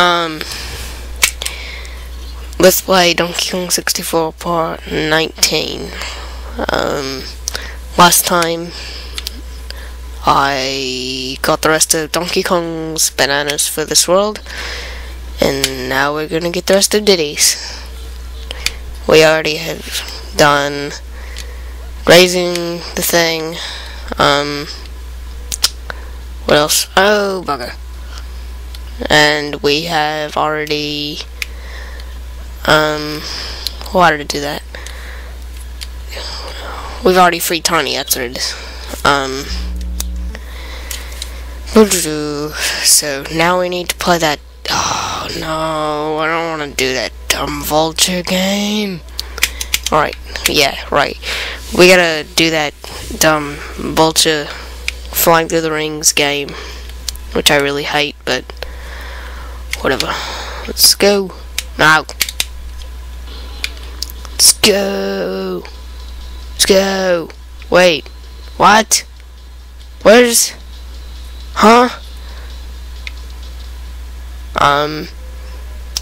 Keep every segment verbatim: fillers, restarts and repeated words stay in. Um, let's play Donkey Kong sixty-four part nineteen. Um, last time I got the rest of Donkey Kong's bananas for this world, and now we're gonna get the rest of Diddy's. We already have done raising the thing. Um, what else? Oh, bugger. And we have already, um, well, how did I do that? We've already freed Tiny, that's what it is. Um, so now we need to play that. Oh, no, I don't want to do that dumb vulture game. Alright, yeah, right. We gotta do that dumb vulture flying through the rings game, which I really hate, but whatever. Let's go. Now. Let's go. Let's go. Wait. What? Where's... Huh? Um...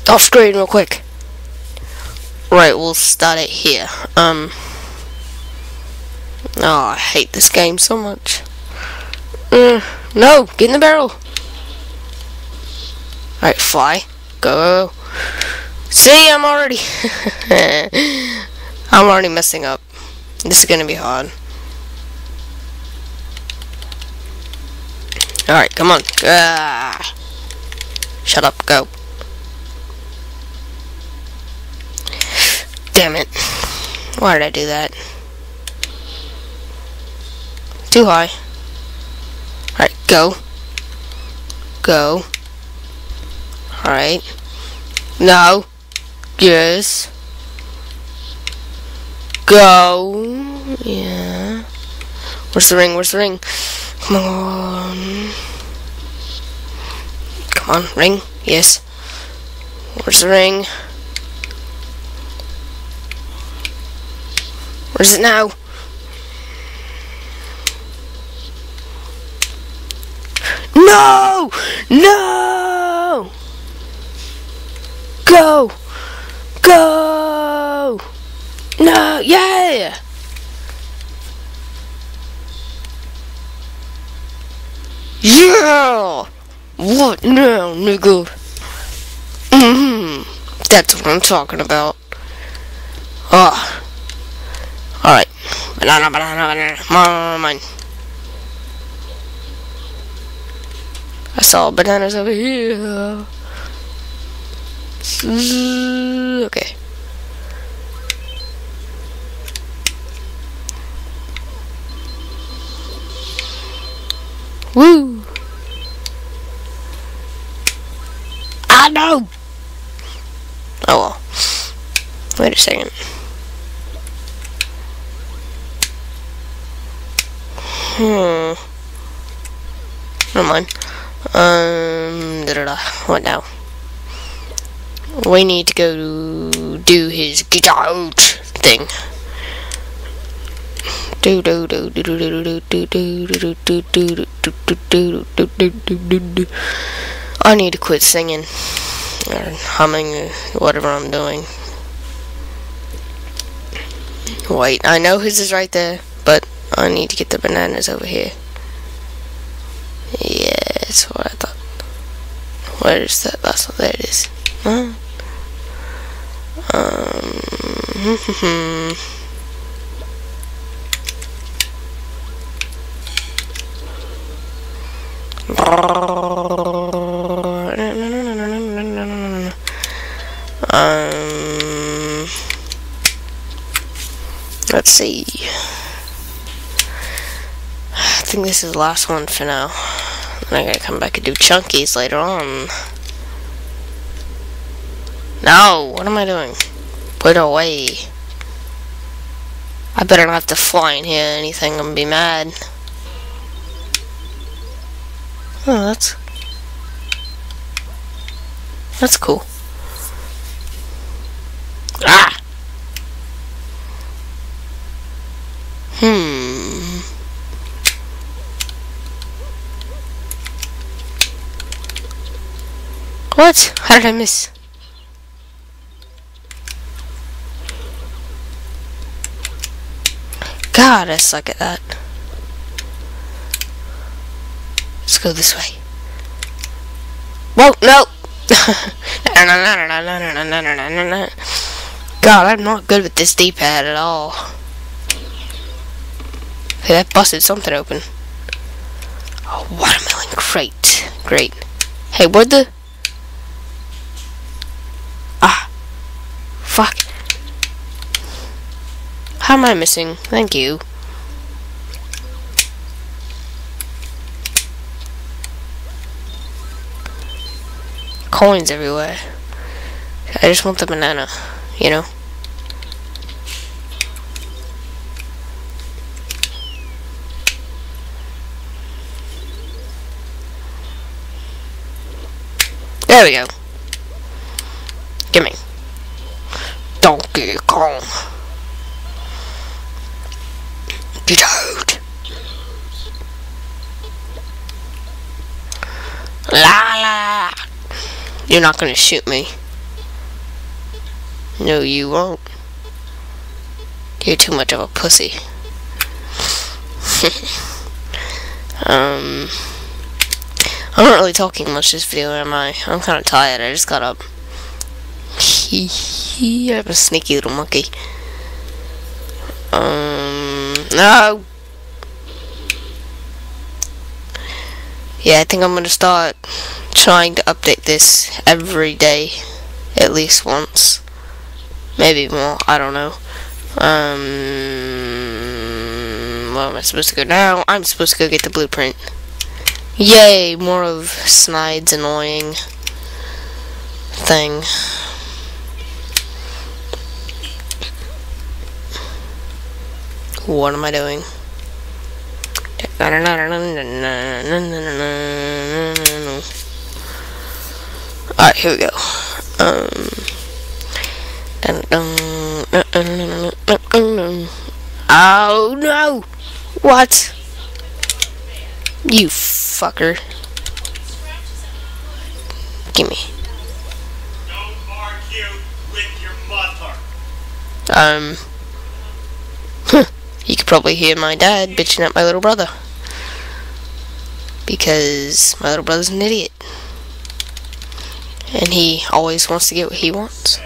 Off screen real quick. Right, we'll start it here. Um... Oh, I hate this game so much. Uh, no! Get in the barrel! Alright, fly. Go. See, I'm already... I'm already messing up. This is gonna be hard. Alright, come on. Ah. Shut up, go. Damn it. Why did I do that? Too high. Alright, go. Go. Alright. No. Yes. Go. Yeah. Where's the ring? Where's the ring? Come on. Come on, ring. Yes. Where's the ring? Where's it now? No! No! Go! Go! No! Yeah! Yeah! What now, nigga? Mm-hmm. That's what I'm talking about. Ah. Oh. Alright. Banana, banana, banana. Mine, mine. I saw bananas over here. Okay. Woo! I know! Oh well. Wait a second. Hmm. Never mind. Um, da da da. What now? We need to go do his get out thing. Do do do do do do do do do do do do do do. I need to quit singing or humming or whatever I'm doing. Wait, I know his is right there, but I need to get the bananas over here. Yeah. That's what I thought. Where is that last one? There it is. Huh? Um. um. Let's see. I think this is the last one for now. I gotta come back and do chunkies later on. No! What am I doing? Put it away. I better not have to fly in here or anything. I'm gonna be mad. Oh, that's... That's cool. Ah! Hmm... What? How did I miss? God, I suck at that. Let's go this way. Whoa, no! God, I'm not good with this D-pad at all. Okay, that busted something open. Oh, watermelon crate. Great. Hey, where'd the... Ah. Fuck. How am I missing? Thank you. Coins everywhere. I just want the banana, you know? There we go. Gimme. Donkey Kong. Get out. La la. You're not gonna shoot me. No, you won't. You're too much of a pussy. um. I'm not really talking much this video, am I? I'm kind of tired. I just got up. I'm a sneaky little monkey. Um, no. Yeah, I think I'm gonna start trying to update this every day, at least once, maybe more. I don't know. Um, where am I supposed to go now? I'm supposed to go get the blueprint. Yay, more of Snide's annoying thing. What am I doing? Alright, here we go. Um. Oh no! What? You fucker. Gimme. Don't argue with your mother. Um. Huh. You could probably hear my dad bitching at my little brother. Because my little brother's an idiot. And he always wants to get what he wants.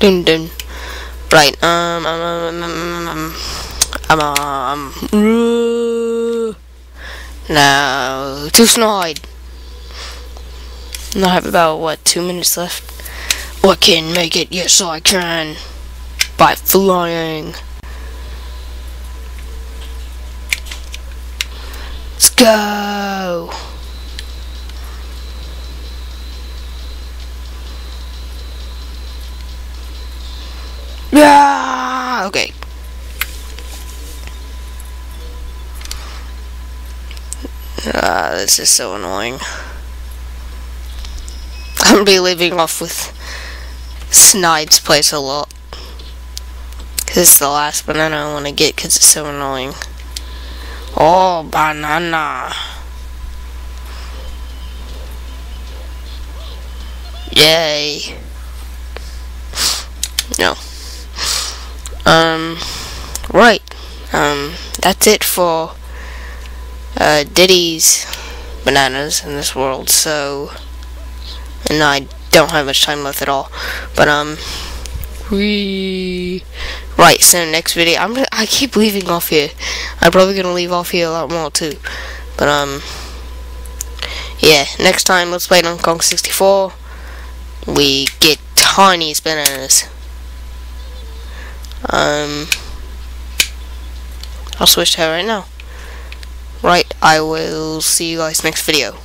Dun dun. Right, um, um, um, um, um, um, now, to Snide. Now I have about, what, two minutes left? I can make it, yes I can, by flying. Let's go. Yeah. Okay. Ah, this is so annoying. I'm gonna be leaving off with Snide's place a lot. Cause it's the last banana I want to get. Cause it's so annoying. Oh, banana! Yay! No. Um, right, um, that's it for, uh, Diddy's bananas in this world, so, and I don't have much time left at all, but, um, we, right, so next video, I'm gonna, I keep leaving off here, I'm probably gonna leave off here a lot more, too, but, um, yeah, next time, let's play Donkey Kong sixty-four, we get Tiny's bananas. Um, I'll switch to her right now. Right, I will see you guys next video.